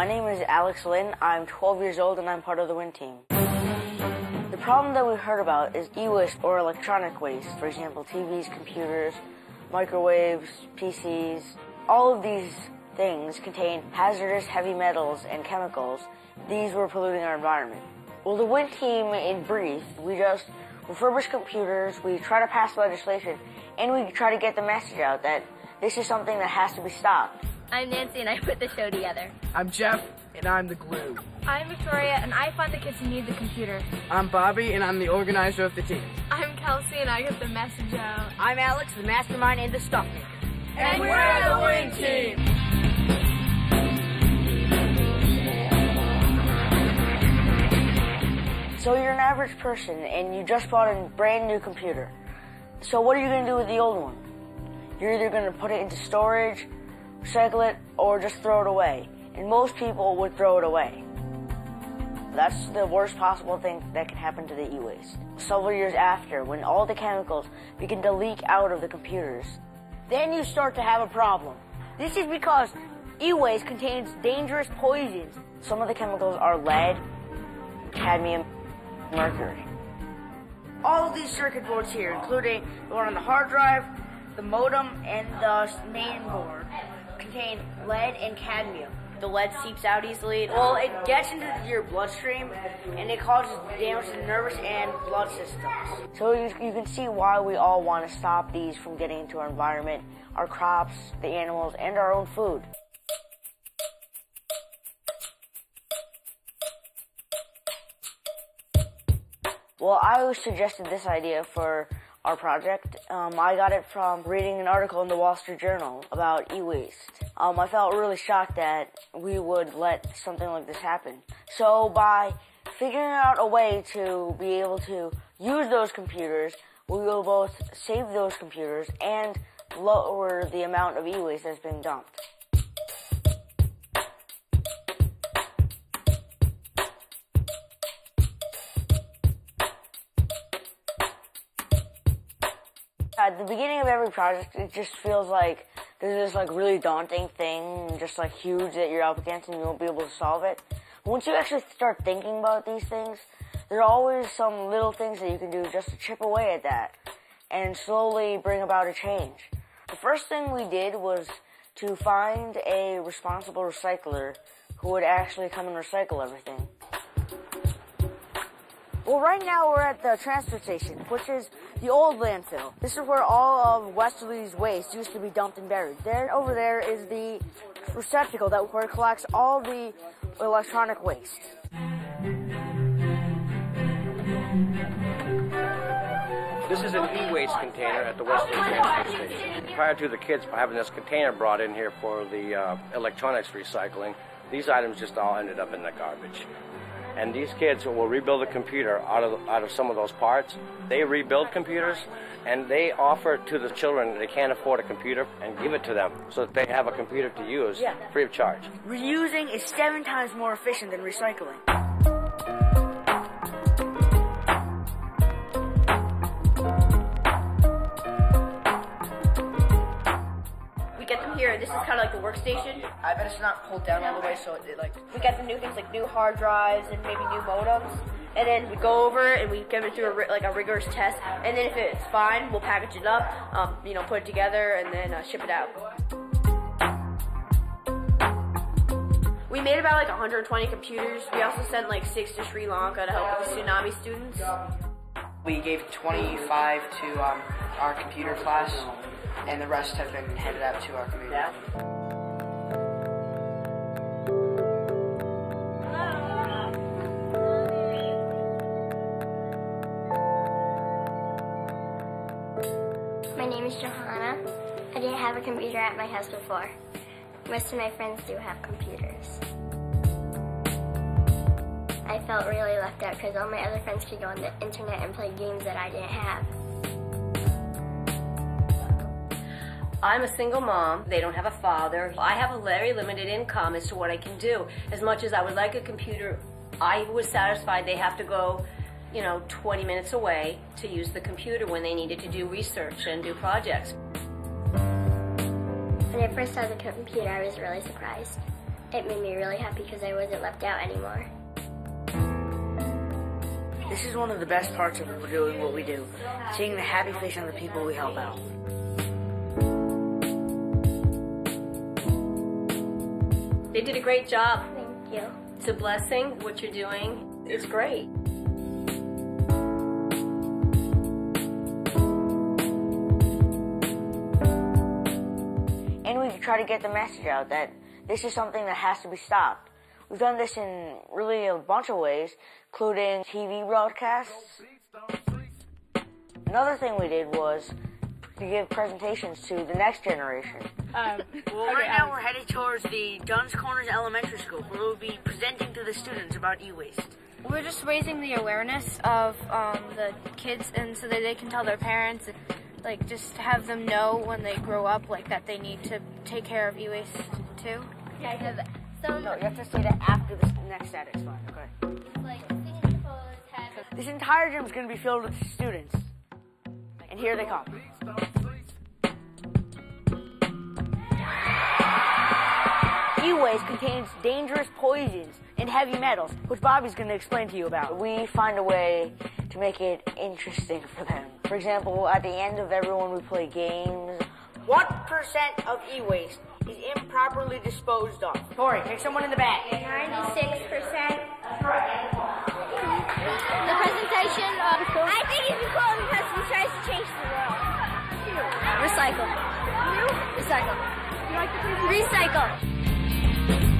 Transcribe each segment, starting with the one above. My name is Alex Lin. I'm 12 years old and I'm part of the Win team. The problem that we heard about is e-waste or electronic waste. For example, TVs, computers, microwaves, PCs. All of these things contain hazardous heavy metals and chemicals. These were polluting our environment. Well, the Win team, in brief, we just refurbish computers, we try to pass legislation, and we try to get the message out that this is something that has to be stopped. I'm Nancy and I put the show together. I'm Jeff and I'm the glue. I'm Victoria and I find the kids who need the computer. I'm Bobby and I'm the organizer of the team. I'm Kelsey and I get the message out. I'm Alex, the mastermind and the stumpmaker. And we're the Win team! So you're an average person and you just bought a brand new computer. So what are you going to do with the old one? You're either going to put it into storage, recycle it, or just throw it away. And most people would throw it away. That's the worst possible thing that can happen to the e-waste. Several years after, when all the chemicals begin to leak out of the computers, then you start to have a problem. This is because e-waste contains dangerous poisons. Some of the chemicals are lead, cadmium, mercury. All of these circuit boards here, including the one on the hard drive, the modem, and the main board, contain lead and cadmium. The lead seeps out easily. Well, it gets into your bloodstream, and it causes damage to the nervous and blood systems. So you can see why we all want to stop these from getting into our environment, our crops, the animals, and our own food. Well, I suggested this idea for our project. I got it from reading an article in the Wall Street Journal about e-waste. I felt really shocked that we would let something like this happen. So by figuring out a way to be able to use those computers, we will both save those computers and lower the amount of e-waste that's been dumped. At the beginning of every project, it just feels like there's this really daunting thing, just huge that you're up against and you won't be able to solve it. But once you actually start thinking about these things, there are always some little things that you can do just to chip away at that and slowly bring about a change. The first thing we did was to find a responsible recycler who would actually come and recycle everything. Well, right now we're at the transfer station, which is the old landfill. This is where all of Westerly's waste used to be dumped and buried. Then over there is the receptacle where it collects all the electronic waste. This is an e-waste container at the Westerly transfer station. Prior to the kids having this container brought in here for the electronics recycling, these items just all ended up in the garbage. And these kids will rebuild a computer out of some of those parts. They rebuild computers, and they offer to the children that they can't afford a computer and give it to them so that they have a computer to use free of charge. Reusing is 7 times more efficient than recycling. Here, this is kind of like the workstation. I bet it's not pulled down all the way, so it we got some new things like new hard drives and maybe new modems, and then we go over and we give it through a rigorous test, and then if it's fine, we'll package it up, you know, put it together, and then ship it out. We made about 120 computers. We also sent 6 to Sri Lanka to help with the tsunami students. We gave 25 to our computer class, and the rest have been headed out to our community. My name is Johanna. I didn't have a computer at my house before. Most of my friends do have computers. I felt really left out because all my other friends could go on the internet and play games that I didn't have. I'm a single mom, they don't have a father. I have a very limited income as to what I can do. As much as I would like a computer, I was satisfied they have to go, 20 minutes away to use the computer when they needed to do research and do projects. When I first saw the computer, I was really surprised. It made me really happy because I wasn't left out anymore. This is one of the best parts of doing what we do, seeing the happy face on the people we help out. They did a great job. Thank you. It's a blessing. What you're doing is great. And we try to get the message out that this is something that has to be stopped. We've done this in really a bunch of ways, including TV broadcasts. Another thing we did was to give presentations to the next generation. Right now we're headed towards the Dunn's Corners Elementary School, where we'll be presenting to the students about e-waste. We're just raising the awareness of the kids, and so that they can tell their parents, like, just have them know when they grow up, like, that they need to take care of e-waste too. Yeah, because no, you have to say that after this next ad is fine, okay? This entire gym is going to be filled with students, and here they come. E-waste contains dangerous poisons and heavy metals, which Bobby's going to explain to you about. We find a way to make it interesting for them. For example, at the end of everyone, we play games. What % of e-waste is improperly disposed of? Corey, take someone in the back. 96%. The presentation of... I think it's important because he tries to change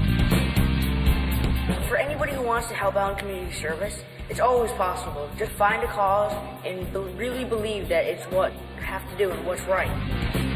the world. Recycle. Recycle. Recycle. For anybody who wants to help out in community service, it's always possible. Just find a cause and really believe that it's what you have to do and what's right.